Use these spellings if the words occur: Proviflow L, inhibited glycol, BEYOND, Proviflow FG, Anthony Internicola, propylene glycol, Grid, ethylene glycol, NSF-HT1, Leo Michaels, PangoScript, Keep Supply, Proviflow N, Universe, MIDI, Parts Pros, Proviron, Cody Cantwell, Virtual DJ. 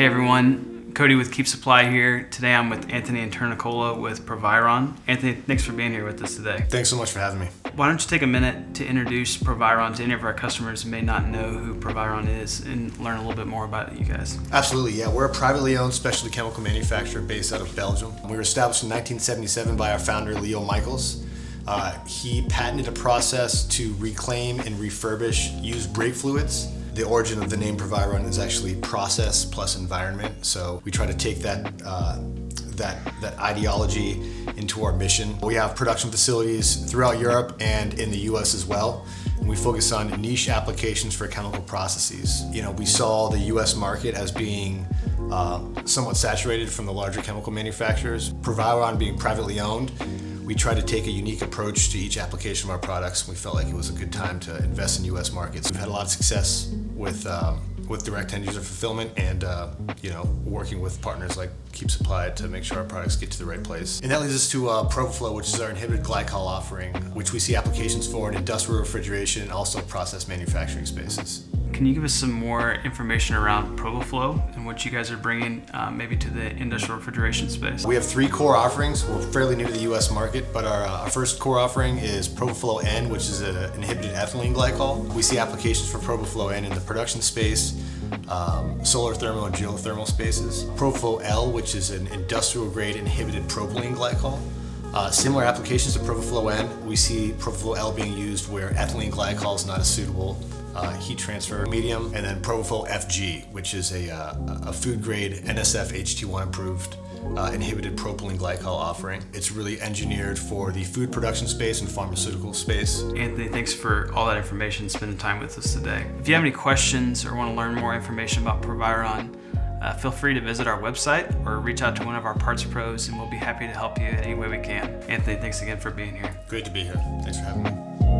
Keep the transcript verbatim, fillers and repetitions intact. Hey everyone, Cody with Keep Supply here. Today I'm with Anthony Internicola with Proviron. Anthony, thanks for being here with us today. Thanks so much for having me. Why don't you take a minute to introduce Proviron to any of our customers who may not know who Proviron is and learn a little bit more about you guys? Absolutely, yeah. We're a privately owned specialty chemical manufacturer based out of Belgium. We were established in nineteen seventy-seven by our founder, Leo Michaels. Uh, he patented a process to reclaim and refurbish used brake fluids. The origin of the name Proviron is actually process plus environment. So we try to take that, uh, that, that ideology into our mission. We have production facilities throughout Europe and in the U S as well. And we focus on niche applications for chemical processes. You know, we saw the U S market as being uh, somewhat saturated from the larger chemical manufacturers. Proviron being privately owned, we tried to take a unique approach to each application of our products. We felt like it was a good time to invest in U S markets. We've had a lot of success with, um, with direct end user fulfillment and uh, you know, working with partners like Keep Supply to make sure our products get to the right place. And that leads us to uh, Proviflow, which is our inhibited glycol offering, which we see applications for in industrial refrigeration and also process manufacturing spaces. Can you give us some more information around Proviflow and what you guys are bringing uh, maybe to the industrial refrigeration space? We have three core offerings. We're fairly new to the U S market, but our, uh, our first core offering is Proviflow N, which is an inhibited ethylene glycol. We see applications for Proviflow N in the production space, um, solar thermal and geothermal spaces. Proviflow L, which is an industrial grade inhibited propylene glycol. Uh, similar applications to Proviflow N, we see Proviflow L being used where ethylene glycol is not a suitable uh, heat transfer medium, and then Proviflow F G, which is a, uh, a food grade N S F H T one approved uh, inhibited propylene glycol offering. It's really engineered for the food production space and pharmaceutical space. Anthony, thanks for all that information, spending time with us today. If you have any questions or want to learn more information about Proviron, Uh, feel free to visit our website or reach out to one of our parts pros, and we'll be happy to help you in any way we can. Anthony, thanks again for being here. Great to be here. Thanks for having me.